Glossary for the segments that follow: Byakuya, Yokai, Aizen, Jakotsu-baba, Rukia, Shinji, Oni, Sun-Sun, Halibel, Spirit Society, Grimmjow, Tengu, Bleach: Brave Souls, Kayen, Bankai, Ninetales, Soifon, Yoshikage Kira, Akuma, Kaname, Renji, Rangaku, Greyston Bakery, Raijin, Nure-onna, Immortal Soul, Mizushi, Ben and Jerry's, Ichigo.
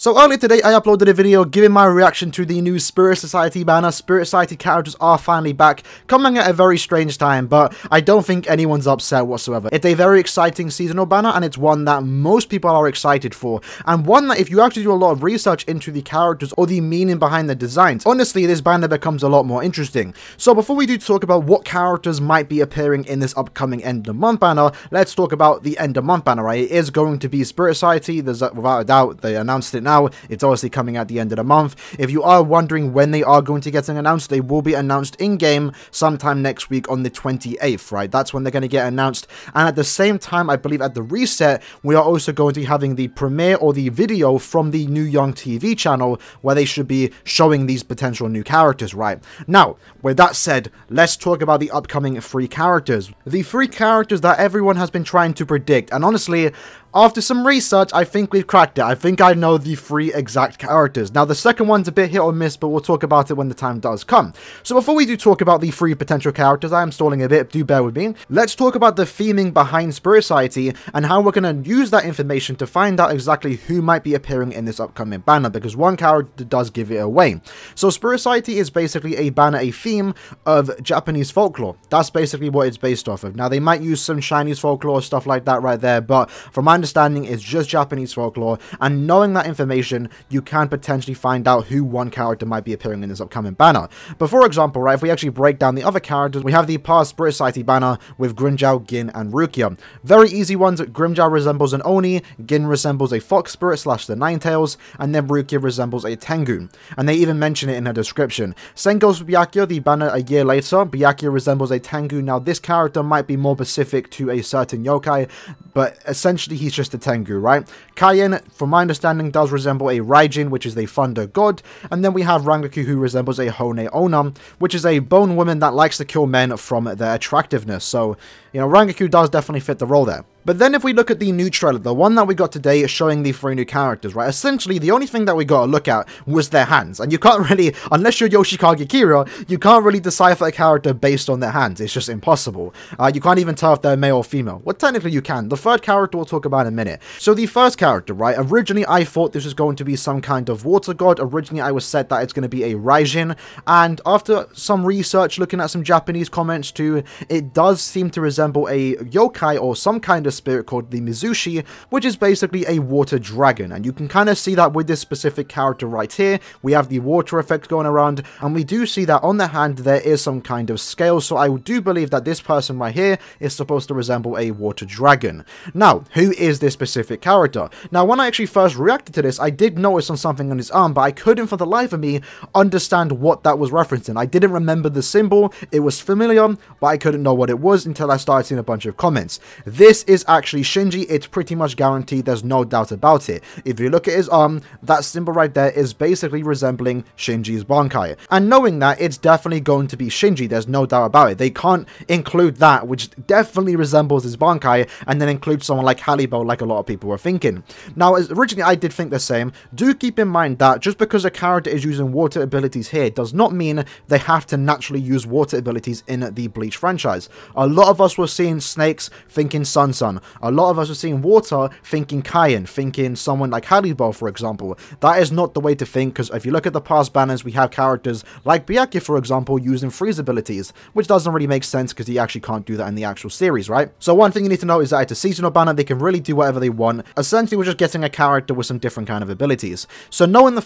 So only today I uploaded a video giving my reaction to the new Spirit Society banner. Spirit Society characters are finally back, coming at a very strange time, but I don't think anyone's upset whatsoever. It's a very exciting seasonal banner, and it's one that most people are excited for, and one that if you actually do a lot of research into the characters or the meaning behind the designs, honestly this banner becomes a lot more interesting. So before we do talk about what characters might be appearing in this upcoming end of month banner, let's talk about the end of month banner, right? It is going to be Spirit Society, there's without a doubt, they announced it now. It's obviously coming at the end of the month. If you are wondering when they are going to get announced, they will be announced in-game sometime next week on the 28th, right? That's when they're going to get announced. And at the same time, I believe at the reset, we are also going to be having the premiere or the video from the New Young TV channel where they should be showing these potential new characters, right? Now, with that said, let's talk about the upcoming three characters. The three characters that everyone has been trying to predict. And honestly, after some research, I think we've cracked it. I think I know the three exact characters. Now, the second one's a bit hit or miss, but we'll talk about it when the time does come. So before we do talk about the three potential characters, I am stalling a bit, do bear with me. Let's talk about the theming behind Spirit Society and how we're going to use that information to find out exactly who might be appearing in this upcoming banner, because one character does give it away. So Spirit Society is basically a banner, a theme of Japanese folklore. That's basically what it's based off of. Now, they might use some Chinese folklore, stuff like that right there, but from my understanding is just Japanese folklore, and knowing that information you can potentially find out who one character might be appearing in this upcoming banner. But for example, right, if we actually break down the other characters, we have the past Spirit Society banner with Grimmjow, Gin and Rukia. Very easy ones. Grimmjow resembles an Oni, Gin resembles a fox spirit / the Ninetales, and then Rukia resembles a Tengu, and they even mention it in her description. Same goes for Byakuya, the banner a year later. Byakuya resembles a Tengu. Now this character might be more specific to a certain yokai, but essentially he's just a Tengu, right? Kayen, from my understanding, does resemble a Raijin, which is the thunder god, and then we have Rangaku, who resembles a Nure-onna, which is a bone woman that likes to kill men from their attractiveness. So, you know, Rangaku does definitely fit the role there. But then if we look at the new trailer, the one that we got today is showing the three new characters, right? Essentially, the only thing that we got to look at was their hands. And you can't really, unless you're Yoshikage Kira, you can't really decipher a character based on their hands. It's just impossible. You can't even tell if they're male or female. Well, technically you can. The third character we'll talk about in a minute. So the first character, right? Originally, I thought this was going to be some kind of water god. Originally, I was said that it's going to be a Raijin. And after some research, looking at some Japanese comments too, it does seem to resemble a yokai or some kind of spirit called the Mizushi, which is basically a water dragon. And you can kind of see that with this specific character right here. We have the water effect going around, and we do see that on the hand there is some kind of scale, so I do believe that this person right here is supposed to resemble a water dragon. Now, who is this specific character? Now, when I actually first reacted to this, I did notice on something on his arm, but I couldn't for the life of me understand what that was referencing. I didn't remember the symbol, it was familiar, but I couldn't know what it was until I started seeing a bunch of comments. This is actually Shinji. It's pretty much guaranteed, there's no doubt about it. If you look at his arm, that symbol right there is basically resembling Shinji's Bankai. And knowing that, it's definitely going to be Shinji, there's no doubt about it. They can't include that, which definitely resembles his Bankai, and then include someone like Halibel, like a lot of people were thinking. Now, originally I did think the same. Do keep in mind that just because a character is using water abilities here does not mean they have to naturally use water abilities in the Bleach franchise. A lot of us were seeing snakes thinking Sun-Sun. A lot of us are seeing water thinking Kayen, thinking someone like Halibel, for example. That is not the way to think, because if you look at the past banners, we have characters like Byakuya, for example, using freeze abilities, which doesn't really make sense because he actually can't do that in the actual series, right? So one thing you need to know is that it's a seasonal banner, they can really do whatever they want. Essentially, we're just getting a character with some different kind of abilities. So knowing the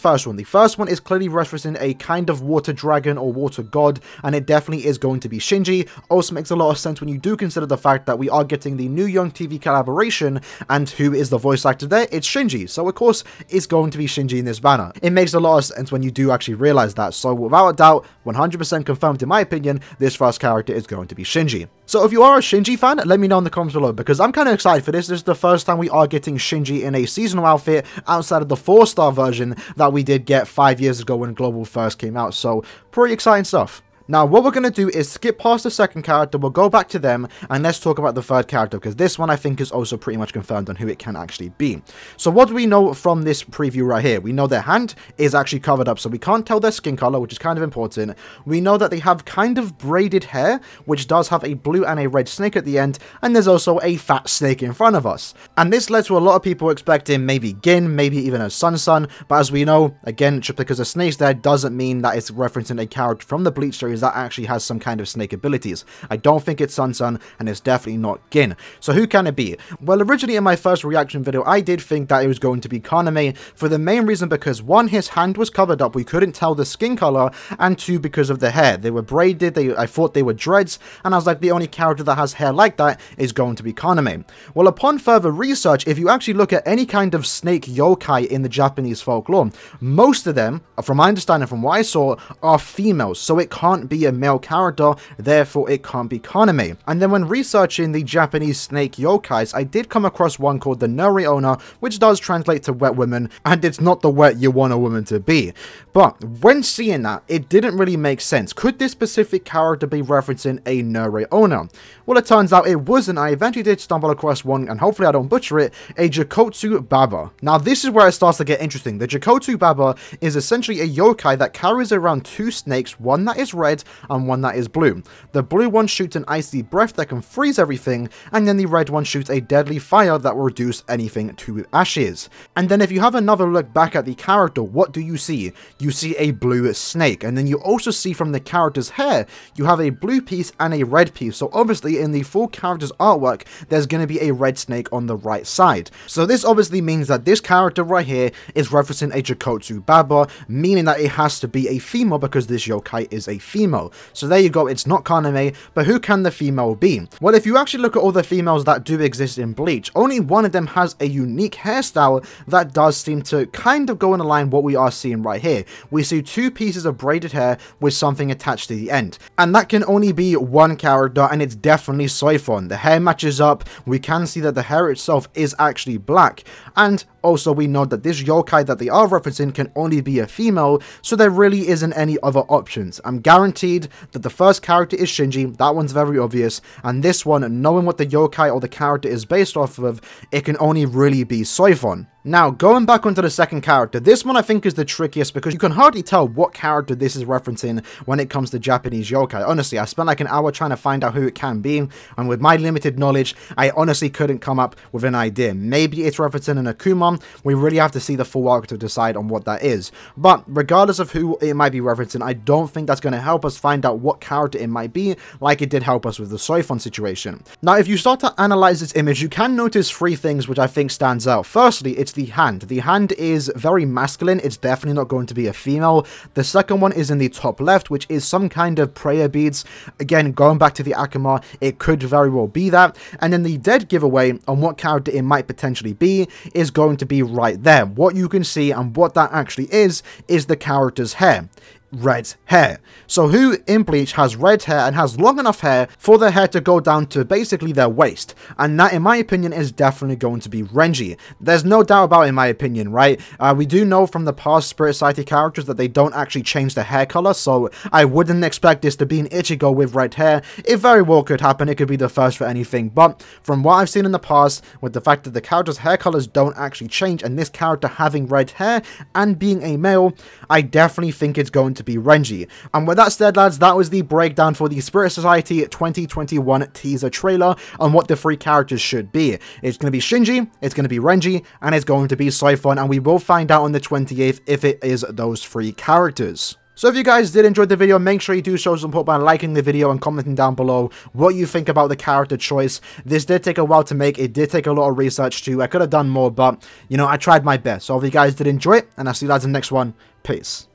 first one is clearly referencing a kind of water dragon or water god, and it definitely is going to be Shinji. Also makes a lot of sense when you do consider the fact that we are getting the New Young TV collaboration, and who is the voice actor there? It's Shinji. So of course it's going to be Shinji in this banner. It makes a lot of sense when you do actually realize that. So without a doubt, 100% confirmed in my opinion, this first character is going to be Shinji. So if you are a Shinji fan, let me know in the comments below, because I'm kind of excited for this. This is the first time we are getting Shinji in a seasonal outfit outside of the 4-star version that we did get 5 years ago when Global first came out. So pretty exciting stuff. Now, what we're going to do is skip past the second character, we'll go back to them, and let's talk about the third character, because this one I think is also pretty much confirmed on who it can actually be. So what do we know from this preview right here? We know their hand is actually covered up, so we can't tell their skin color, which is kind of important. We know that they have kind of braided hair, which does have a blue and a red snake at the end, and there's also a fat snake in front of us. And this led to a lot of people expecting maybe Gin, maybe even a Sun-Sun, but as we know, again, just because a snake's there doesn't mean that it's referencing a character from the Bleach series that actually has some kind of snake abilities. I don't think it's Sun-Sun, and it's definitely not Gin. So who can it be? Well, originally in my first reaction video, I did think that it was going to be Kaname, for the main reason because, one, his hand was covered up, we couldn't tell the skin color, and two, because of the hair. They were braided, I thought they were dreads, and I was like, the only character that has hair like that is going to be Kaname. Well, upon further research, if you actually look at any kind of snake yokai in the Japanese folklore, most of them, from my understanding, from what I saw, are females, so it can't be a male character, therefore it can't be Kaname. And then when researching the Japanese snake yokais, I did come across one called the Nure-onna, which does translate to wet woman, and it's not the wet you want a woman to be. But when seeing that, it didn't really make sense. Could this specific character be referencing a Nure-onna? Well, it turns out it wasn't. I eventually did stumble across one, and hopefully I don't butcher it, a Jakotsu-baba. Now this is where it starts to get interesting. The Jakotsu-baba is essentially a yokai that carries around two snakes, one that is red and one that is blue. The blue one shoots an icy breath that can freeze everything, and then the red one shoots a deadly fire that will reduce anything to ashes. And then if you have another look back at the character, what do you see? You see a blue snake, and then you also see from the character's hair, you have a blue piece and a red piece, so obviously in the full character's artwork, there's going to be a red snake on the right side. So this obviously means that this character right here is referencing a Jakotsu-baba, meaning that it has to be a female because this yokai is a female. So there you go, it's not Kaname, but who can the female be? Well, if you actually look at all the females that do exist in Bleach, only one of them has a unique hairstyle that does seem to kind of go in a line what we are seeing right here. We see two pieces of braided hair with something attached to the end. And that can only be one character, and it's definitely Soifon. The hair matches up, we can see that the hair itself is actually black, and also we know that this yokai that they are referencing can only be a female, so there really isn't any other options. I'm guaranteed that the first character is Shinji, that one's very obvious, and this one, knowing what the yokai or the character is based off of, it can only really be Soifon. Now, going back onto the second character, this one I think is the trickiest because you can hardly tell what character this is referencing when it comes to Japanese yokai. Honestly, I spent like an hour trying to find out who it can be, and with my limited knowledge, I honestly couldn't come up with an idea. Maybe it's referencing an Akuma, we really have to see the full arc to decide on what that is. But regardless of who it might be referencing, I don't think that's going to help us find out what character it might be, like it did help us with the Soifon situation. Now, if you start to analyze this image, you can notice three things which I think stands out. Firstly, it's the hand. The hand is very masculine, it's definitely not going to be a female. The second one is in the top left, which is some kind of prayer beads. Again, going back to the Akuma, it could very well be that. And then the dead giveaway on what character it might potentially be is going to be right there. What you can see and what that actually is the character's hair. Red hair. So who in Bleach has red hair and has long enough hair for their hair to go down to basically their waist? And that, in my opinion, is definitely going to be Renji. There's no doubt about it, in my opinion, right? We do know from the past Spirit Society characters that they don't actually change their hair color, so I wouldn't expect this to be an Ichigo with red hair. It very well could happen, it could be the first for anything, but from what I've seen in the past, with the fact that the character's hair colors don't actually change, and this character having red hair and being a male, I definitely think it's going to be Renji. And with that said, lads, that was the breakdown for the Spirit Society 2021 teaser trailer on what the three characters should be. It's going to be Shinji, it's going to be Renji, and it's going to be Soifon, and we will find out on the 28th if it is those three characters. So if you guys did enjoy the video, make sure you do show support by liking the video and commenting down below what you think about the character choice. This did take a while to make, it did take a lot of research too, I could have done more, but you know, I tried my best. So if you guys did enjoy it, and I'll see you lads in the next one. Peace.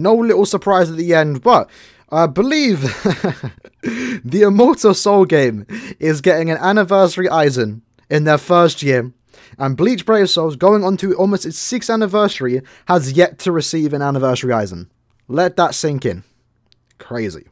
No little surprise at the end, but I believe the Immortal Soul game is getting an anniversary Aizen in their first year, and Bleach Brave Souls, going on to almost its 6th anniversary, has yet to receive an anniversary Aizen. Let that sink in. Crazy.